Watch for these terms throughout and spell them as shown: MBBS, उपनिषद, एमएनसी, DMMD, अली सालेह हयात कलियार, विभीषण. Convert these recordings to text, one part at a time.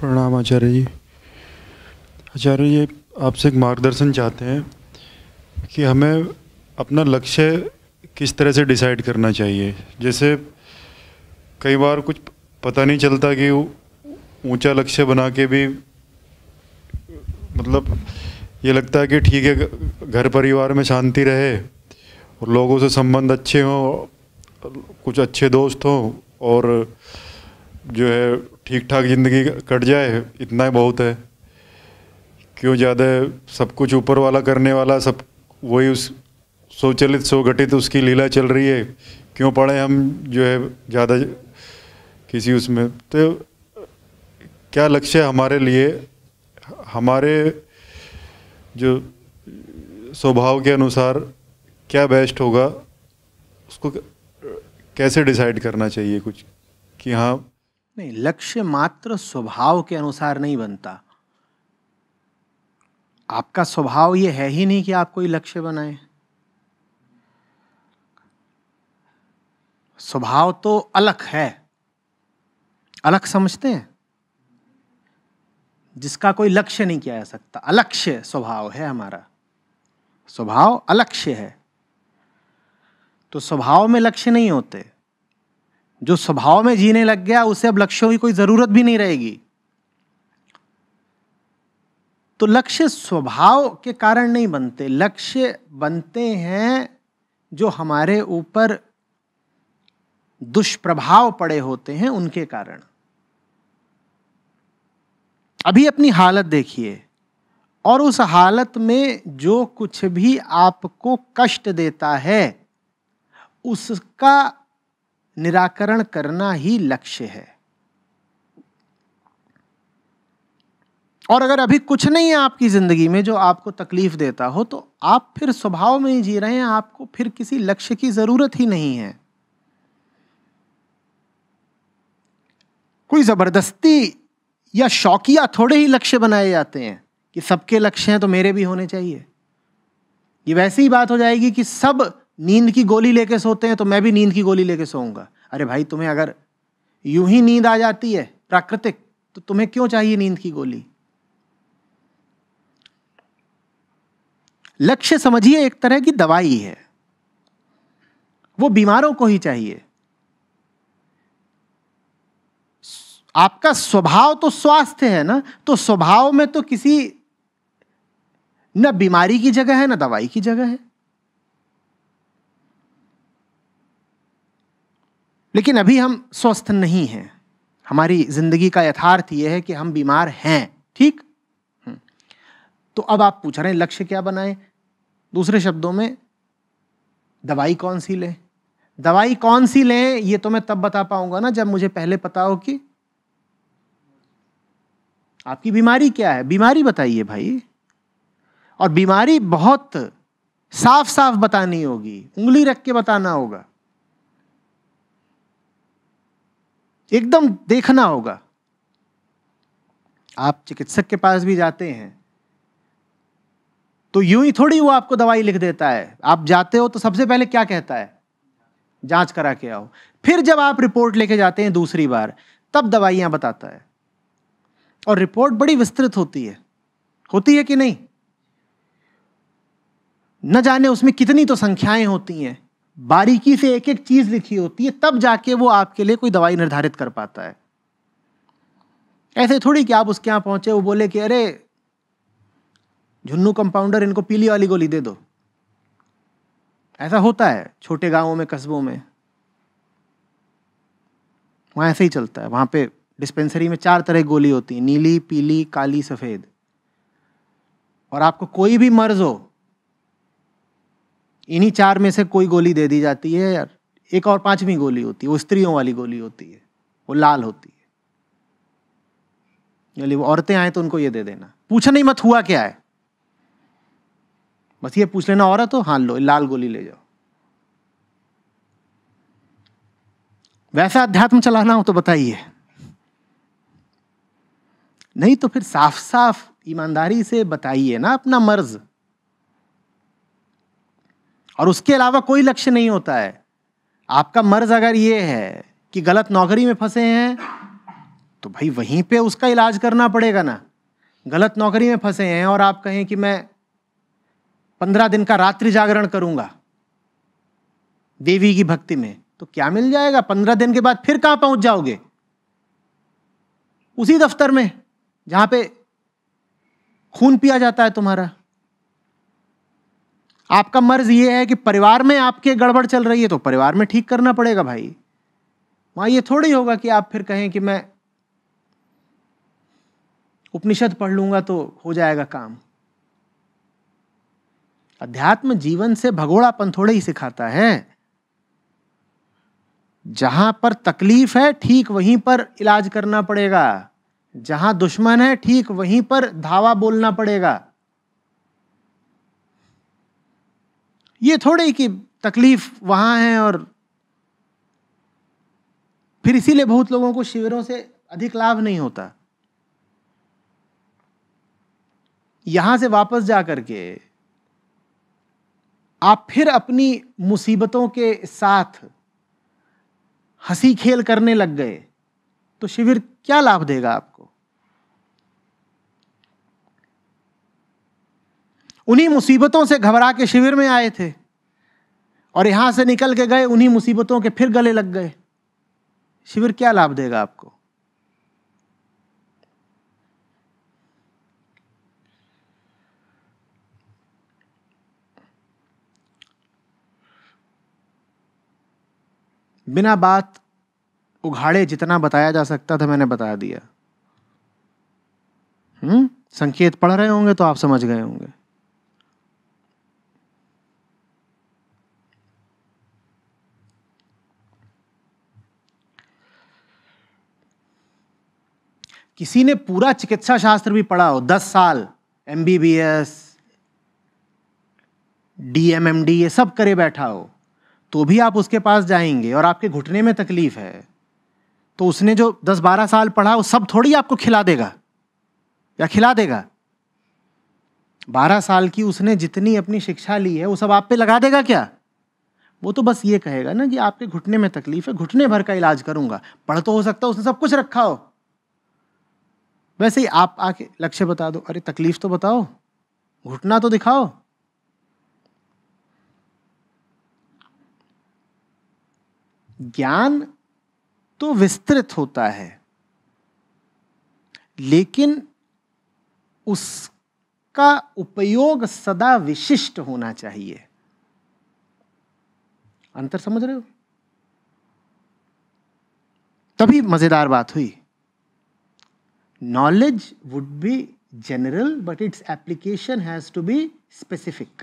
प्रणाम आचार्य जी। आचार्य जी, आपसे एक मार्गदर्शन चाहते हैं कि हमें अपना लक्ष्य किस तरह से डिसाइड करना चाहिए। जैसे कई बार कुछ पता नहीं चलता कि ऊंचा लक्ष्य बना के भी, मतलब ये लगता है कि ठीक है घर परिवार में शांति रहे और लोगों से संबंध अच्छे हों, कुछ अच्छे दोस्त हों और जो है ठीक ठाक ज़िंदगी कट जाए, इतना ही बहुत है। क्यों ज़्यादा सब कुछ ऊपर वाला करने वाला, सब वही उस स्वचलित स्वघटित उसकी लीला चल रही है, क्यों पढ़े हम जो है ज़्यादा किसी उसमें। तो क्या लक्ष्य हमारे लिए हमारे जो स्वभाव के अनुसार क्या बेस्ट होगा, उसको कैसे डिसाइड करना चाहिए कुछ कि हाँ? नहीं, लक्ष्य मात्र स्वभाव के अनुसार नहीं बनता। आपका स्वभाव ये है ही नहीं कि आप कोई लक्ष्य बनाए। स्वभाव तो अलग है, अलग समझते हैं, जिसका कोई लक्ष्य नहीं किया जा सकता। अलक्ष्य स्वभाव है हमारा, स्वभाव अलक्ष्य है। तो स्वभाव में लक्ष्य नहीं होते। जो स्वभाव में जीने लग गया उसे अब लक्ष्यों की कोई जरूरत भी नहीं रहेगी। तो लक्ष्य स्वभाव के कारण नहीं बनते, लक्ष्य बनते हैं जो हमारे ऊपर दुष्प्रभाव पड़े होते हैं उनके कारण। अभी अपनी हालत देखिए, और उस हालत में जो कुछ भी आपको कष्ट देता है उसका निराकरण करना ही लक्ष्य है। और अगर अभी कुछ नहीं है आपकी ज़िंदगी में जो आपको तकलीफ देता हो, तो आप फिर स्वभाव में ही जी रहे हैं, आपको फिर किसी लक्ष्य की ज़रूरत ही नहीं है। कोई ज़बरदस्ती या शौकिया थोड़े ही लक्ष्य बनाए जाते हैं कि सबके लक्ष्य हैं तो मेरे भी होने चाहिए। ये वैसे ही बात हो जाएगी कि सब नींद की गोली लेके सोते हैं तो मैं भी नींद की गोली लेके सोऊंगा। अरे भाई, तुम्हें अगर यूं ही नींद आ जाती है प्राकृतिक, तो तुम्हें क्यों चाहिए नींद की गोली? लक्ष्य समझिए एक तरह की दवाई है, वो बीमारों को ही चाहिए। आपका स्वभाव तो स्वास्थ्य है ना, तो स्वभाव में तो किसी न बीमारी की जगह है न दवाई की जगह है। लेकिन अभी हम स्वस्थ नहीं हैं, हमारी जिंदगी का यथार्थ यह है कि हम बीमार हैं, ठीक। तो अब आप पूछ रहे हैं लक्ष्य क्या बनाएं? दूसरे शब्दों में, दवाई कौन सी लें? दवाई कौन सी लें ये तो मैं तब बता पाऊंगा ना जब मुझे पहले पता हो कि आपकी बीमारी क्या है। बीमारी बताइए भाई, और बीमारी बहुत साफ साफ बतानी होगी, उंगली रख के बताना होगा, एकदम देखना होगा। आप चिकित्सक के पास भी जाते हैं तो यूं ही थोड़ी वो आपको दवाई लिख देता है। आप जाते हो तो सबसे पहले क्या कहता है? जांच करा के आओ। फिर जब आप रिपोर्ट लेके जाते हैं दूसरी बार, तब दवाइयां बताता है, और रिपोर्ट बड़ी विस्तृत होती है कि नहीं? न जाने उसमें कितनी तो संख्याएं होती हैं, बारीकी से एक एक चीज लिखी होती है, तब जाके वो आपके लिए कोई दवाई निर्धारित कर पाता है। ऐसे थोड़ी कि आप उसके यहाँ पहुंचे, वो बोले कि अरे झुन्नू कंपाउंडर, इनको पीली वाली गोली दे दो। ऐसा होता है छोटे गांवों में, कस्बों में, वहां ऐसे ही चलता है। वहां पे डिस्पेंसरी में 4 तरह की गोली होती है, नीली, पीली, काली, सफेद। और आपको कोई भी मर्ज हो, इन्हीं 4 में से कोई गोली दे दी जाती है यार। एक और 5वीं गोली होती है, वो स्त्रियों वाली गोली होती है, वो लाल होती है। यानी वो औरतें आए तो उनको ये दे देना, पूछना ही मत हुआ क्या है, बस ये पूछ लेना औरत हो, हाँ लो लाल गोली ले जाओ। वैसा अध्यात्म चलाना हो तो बताइए, नहीं तो फिर साफ साफ ईमानदारी से बताइए ना अपना मर्ज। और उसके अलावा कोई लक्ष्य नहीं होता है। आपका मर्ज अगर ये है कि गलत नौकरी में फंसे हैं तो भाई वहीं पे उसका इलाज करना पड़ेगा ना। गलत नौकरी में फंसे हैं और आप कहें कि मैं 15 दिन का रात्रि जागरण करूंगा देवी की भक्ति में, तो क्या मिल जाएगा? 15 दिन के बाद फिर कहां पहुंच जाओगे? उसी दफ्तर में जहां पे खून पिया जाता है तुम्हारा। आपका मर्ज ये है कि परिवार में आपके गड़बड़ चल रही है तो परिवार में ठीक करना पड़ेगा भाई। वहां ये थोड़ी होगा कि आप फिर कहें कि मैं उपनिषद पढ़ लूंगा तो हो जाएगा काम। अध्यात्म जीवन से भगोड़ापन थोड़े ही सिखाता है। जहां पर तकलीफ है ठीक वहीं पर इलाज करना पड़ेगा, जहां दुश्मन है ठीक वहीं पर धावा बोलना पड़ेगा। ये थोड़े कि तकलीफ वहां है और फिर इसीलिए बहुत लोगों को शिविरों से अधिक लाभ नहीं होता। यहां से वापस जा करके आप फिर अपनी मुसीबतों के साथ हंसी खेल करने लग गए तो शिविर क्या लाभ देगा आपको? उन्हीं मुसीबतों से घबरा के शिविर में आए थे और यहां से निकल के गए उन्हीं मुसीबतों के फिर गले लग गए। शिविर क्या लाभ देगा आपको? बिना बात उघाड़े जितना बताया जा सकता था मैंने बता दिया। संकेत पढ़ रहे होंगे तो आप समझ गए होंगे। किसी ने पूरा चिकित्सा शास्त्र भी पढ़ा हो, 10 साल MBBS DMMD ये सब करे बैठा हो, तो भी आप उसके पास जाएंगे और आपके घुटने में तकलीफ है तो उसने जो 10-12 साल पढ़ा वो सब थोड़ी आपको खिला देगा या खिला देगा। 12 साल की उसने जितनी अपनी शिक्षा ली है वो सब आप पे लगा देगा क्या? वो तो बस ये कहेगा ना कि आपके घुटने में तकलीफ है, घुटने भर का इलाज करूंगा। पढ़ तो हो सकता है उसने सब कुछ रखा हो। वैसे ही आप आके लक्ष्य बता दो, अरे तकलीफ तो बताओ, घुटना तो दिखाओ। ज्ञान तो विस्तृत होता है लेकिन उसका उपयोग सदा विशिष्ट होना चाहिए। अंतर समझ रहे हो? तभी मजेदार बात हुई। Knowledge would be general but its application has to be specific.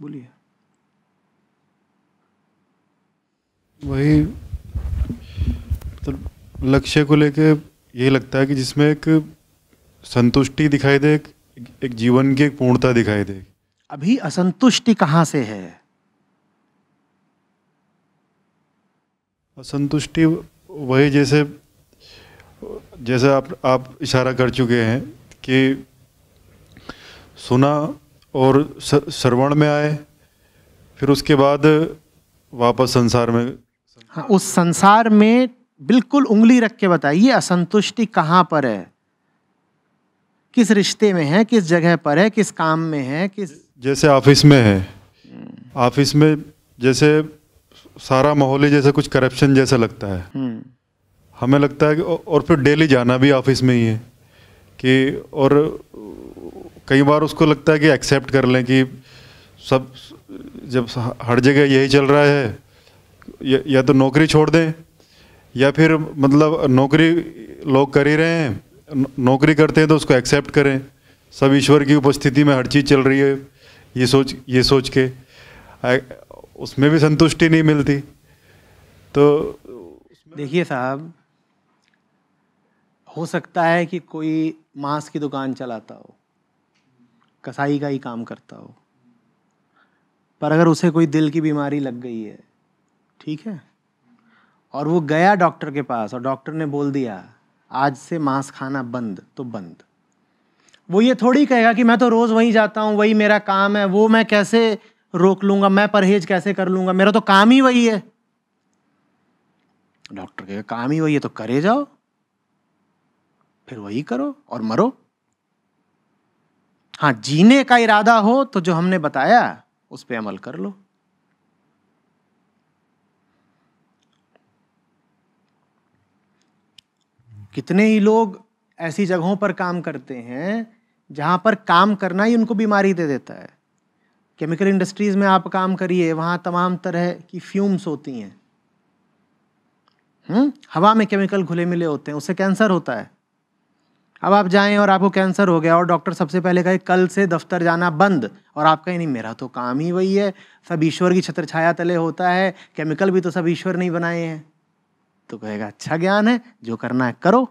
बोलिए। वही मतलब तो लक्ष्य को लेके ये लगता है कि जिसमें एक संतुष्टि दिखाई दे, एक जीवन की एक पूर्णता दिखाई दे। अभी असंतुष्टि कहाँ से है? असंतुष्टि वही जैसे आप इशारा कर चुके हैं कि सुना और श्रवण में आए, फिर उसके बाद वापस संसार में। हाँ, उस संसार में बिल्कुल उंगली रख के बताइए असंतुष्टि कहाँ पर है, किस रिश्ते में है, किस जगह पर है, किस काम में है, किस जैसे ऑफिस में है। ऑफिस में जैसे सारा माहौल ही जैसे कुछ करप्शन जैसा लगता है, हमें लगता है कि और फिर डेली जाना भी ऑफिस में ही है कि, और कई बार उसको लगता है कि एक्सेप्ट कर लें कि सब जब हर जगह यही चल रहा है, या तो नौकरी छोड़ दें या फिर मतलब नौकरी लोग कर ही रहे हैं, नौकरी करते हैं तो उसको एक्सेप्ट करें। सब ईश्वर की उपस्थिति में हर चीज़ चल रही है ये सोच के उसमें भी संतुष्टि नहीं मिलती। तो देखिए साहब, हो सकता है कि कोई मांस की दुकान चलाता हो, कसाई का ही काम करता हो, पर अगर उसे कोई दिल की बीमारी लग गई है ठीक है। और वो गया डॉक्टर के पास और डॉक्टर ने बोल दिया आज से मांस खाना बंद तो बंद। वो ये थोड़ी कहेगा कि मैं तो रोज़ वहीं जाता हूँ, वही मेरा काम है, वो मैं कैसे रोक लूँगा, मैं परहेज कैसे कर लूँगा, मेरा तो काम ही वही है। डॉक्टर कहेगा काम ही वही है तो करे जाओ, फिर वही करो और मरो। हाँ, जीने का इरादा हो तो जो हमने बताया उस पर अमल कर लो। कितने ही लोग ऐसी जगहों पर काम करते हैं जहाँ पर काम करना ही उनको बीमारी दे देता है। केमिकल इंडस्ट्रीज़ में आप काम करिए, वहाँ तमाम तरह की फ्यूम्स होती हैं, हवा में केमिकल घुले मिले होते हैं, उससे कैंसर होता है। अब आप जाएं और आपको कैंसर हो गया और डॉक्टर सबसे पहले कहे कल से दफ्तर जाना बंद, और आप कहें नहीं मेरा तो काम ही वही है, सब ईश्वर की छत्र छाया तले होता है, केमिकल भी तो सब ईश्वर ने ही बनाए हैं। तो कहेगा अच्छा ज्ञान है, जो करना है करो।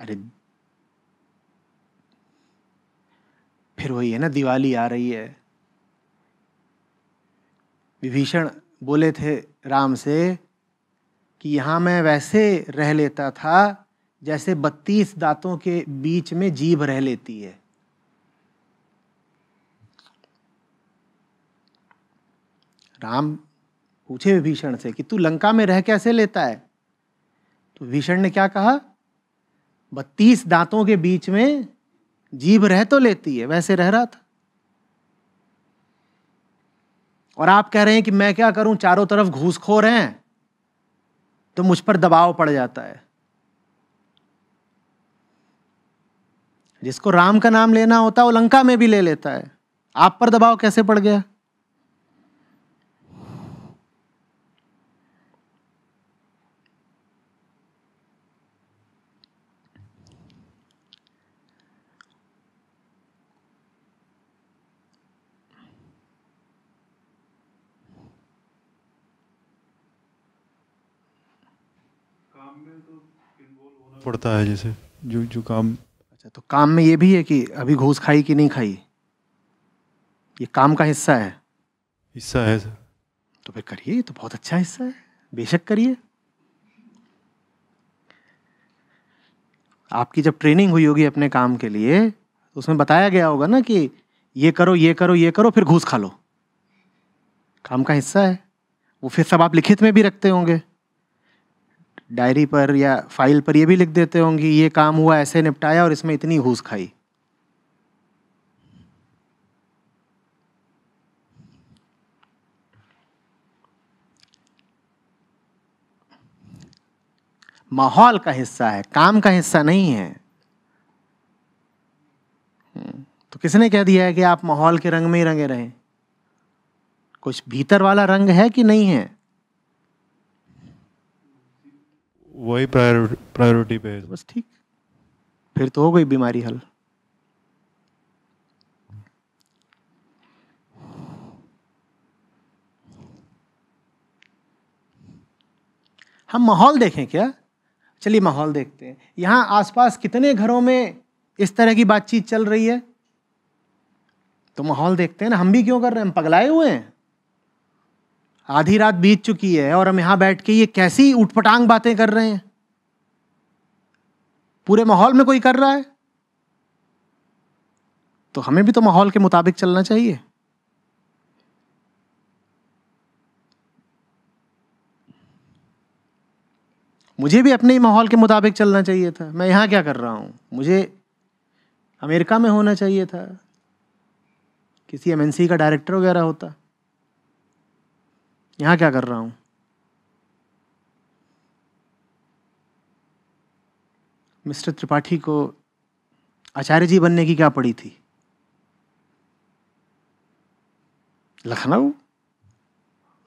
अरे फिर वही है ना, दिवाली आ रही है। विभीषण बोले थे राम से कि यहाँ मैं वैसे रह लेता था जैसे 32 दांतों के बीच में जीभ रह लेती है। राम पूछे विभीषण से कि तू लंका में रह कैसे लेता है? तो विभीषण ने क्या कहा, 32 दांतों के बीच में जीभ रह तो लेती है, वैसे रह रहा था। और आप कह रहे हैं कि मैं क्या करूं, चारों तरफ घूसखोर हैं तो मुझ पर दबाव पड़ जाता है। जिसको राम का नाम लेना होता है वो लंका में भी ले लेता है, आप पर दबाव कैसे पड़ गया? पड़ता है जैसे जो काम। अच्छा, तो काम में ये भी है कि अभी घूस खाई कि नहीं खाई, ये काम का हिस्सा है। हिस्सा है सर, तो फिर करिए, ये तो बहुत अच्छा हिस्सा है, बेशक करिए। आपकी जब ट्रेनिंग हुई होगी अपने काम के लिए तो उसमें बताया गया होगा ना कि ये करो ये करो ये करो फिर घूस खा लो, काम का हिस्सा है वो। फिर सब आप लिखित में भी रखते होंगे, डायरी पर या फाइल पर ये भी लिख देते होंगे ये काम हुआ, ऐसे निपटाया और इसमें इतनी घूस खाई। माहौल का हिस्सा है, काम का हिस्सा नहीं है। तो किसने कह दिया है कि आप माहौल के रंग में ही रंगे रहें? कुछ भीतर वाला रंग है कि नहीं है? वही प्रायोरिटी पे है बस। ठीक, फिर तो हो गई बीमारी हल। हम माहौल देखें क्या? चलिए माहौल देखते हैं। यहाँ आसपास कितने घरों में इस तरह की बातचीत चल रही है? तो माहौल देखते हैं ना, हम भी क्यों कर रहे हैं, हम पगलाए हुए हैं? आधी रात बीत चुकी है और हम यहाँ बैठ के ये कैसी उठपटांग बातें कर रहे हैं, पूरे माहौल में कोई कर रहा है। तो हमें भी तो माहौल के मुताबिक चलना चाहिए। मुझे भी अपने ही माहौल के मुताबिक चलना चाहिए था। मैं यहाँ क्या कर रहा हूँ? मुझे अमेरिका में होना चाहिए था, किसी एमएनसी का डायरेक्टर वगैरह होता। यहाँ क्या कर रहा हूँ? मिस्टर त्रिपाठी को आचार्य जी बनने की क्या पड़ी थी? Lucknow,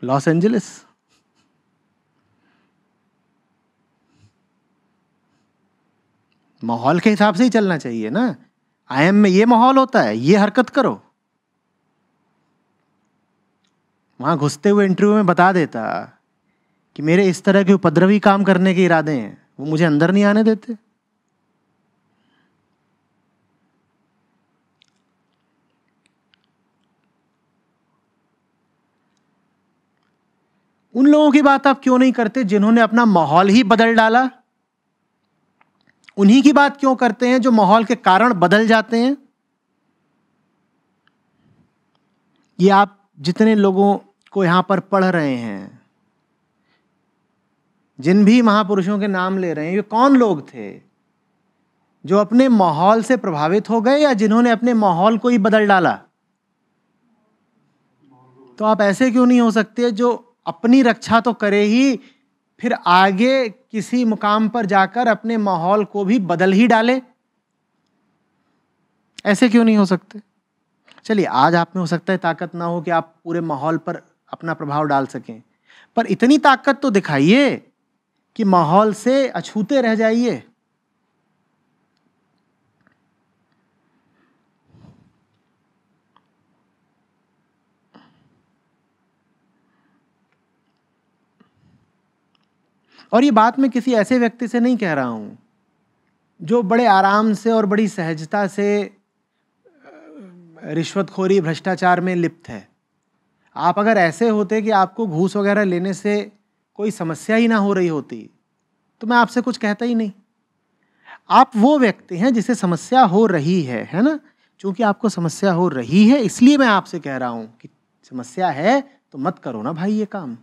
Los Angeles. माहौल के हिसाब से ही चलना चाहिए ना। आईएम में ये माहौल होता है, ये हरकत करो। वहाँ घुसते हुए इंटरव्यू में बता देता कि मेरे इस तरह के उपद्रवी काम करने के इरादे हैं, वो मुझे अंदर नहीं आने देते। उन लोगों की बात आप क्यों नहीं करते जिन्होंने अपना माहौल ही बदल डाला? उन्हीं की बात क्यों करते हैं जो माहौल के कारण बदल जाते हैं? ये आप जितने लोगों को यहां पर पढ़ रहे हैं, जिन भी महापुरुषों के नाम ले रहे हैं, ये कौन लोग थे जो अपने माहौल से प्रभावित हो गए या जिन्होंने अपने माहौल को ही बदल डाला? तो आप ऐसे क्यों नहीं हो सकते जो अपनी रक्षा तो करे ही, फिर आगे किसी मुकाम पर जाकर अपने माहौल को भी बदल ही डाले? ऐसे क्यों नहीं हो सकते? चलिए, आज आप में हो सकता है ताकत ना हो कि आप पूरे माहौल पर अपना प्रभाव डाल सकें, पर इतनी ताकत तो दिखाइए कि माहौल से अछूते रह जाइए। और ये बात मैं किसी ऐसे व्यक्ति से नहीं कह रहा हूँ जो बड़े आराम से और बड़ी सहजता से रिश्वतखोरी, भ्रष्टाचार में लिप्त है। आप अगर ऐसे होते कि आपको घूस वगैरह लेने से कोई समस्या ही ना हो रही होती तो मैं आपसे कुछ कहता ही नहीं। आप वो व्यक्ति हैं जिसे समस्या हो रही है ना? क्योंकि आपको समस्या हो रही है इसलिए मैं आपसे कह रहा हूँ कि समस्या है तो मत करो ना भाई ये काम।